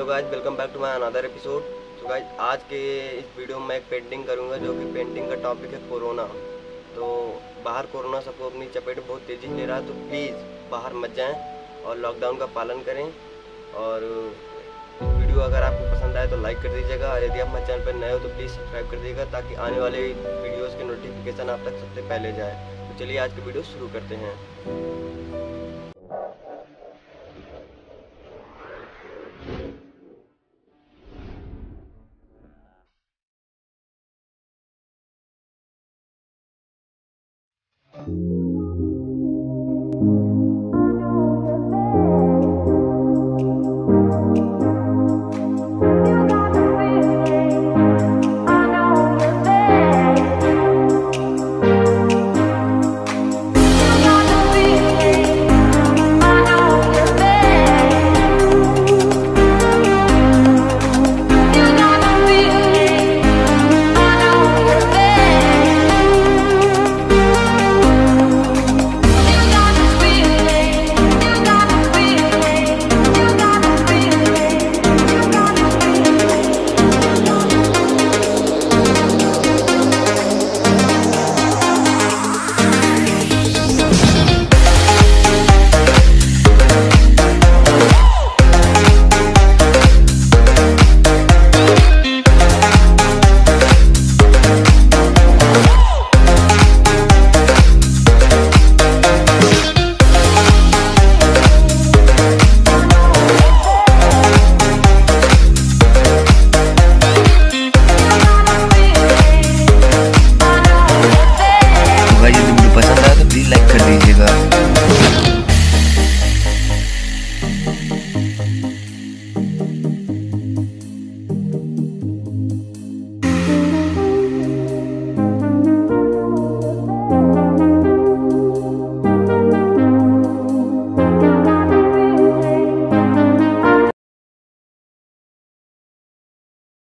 Hello guys, welcome back to my another episode. तो guys, आज के इस वीडियो में एक पेंटिंग करूंगा जो कि पेंटिंग का टॉपिक है कोरोना। तो बाहर कोरोना सबको अपनी चपेट में बहुत तेज़ी ले रहा है, तो प्लीज़ बाहर मत जाएं और लॉकडाउन का पालन करें। और वीडियो अगर आपको पसंद आए तो लाइक कर दीजिएगा, और यदि आप हमारे चैनल पर नए हो तो प्लीज़ सब्सक्राइब कर दीजिएगा ताकि आने वाले वीडियोज़ के नोटिफिकेशन आप तक सबसे पहले जाए। तो चलिए आज की वीडियो शुरू करते हैं।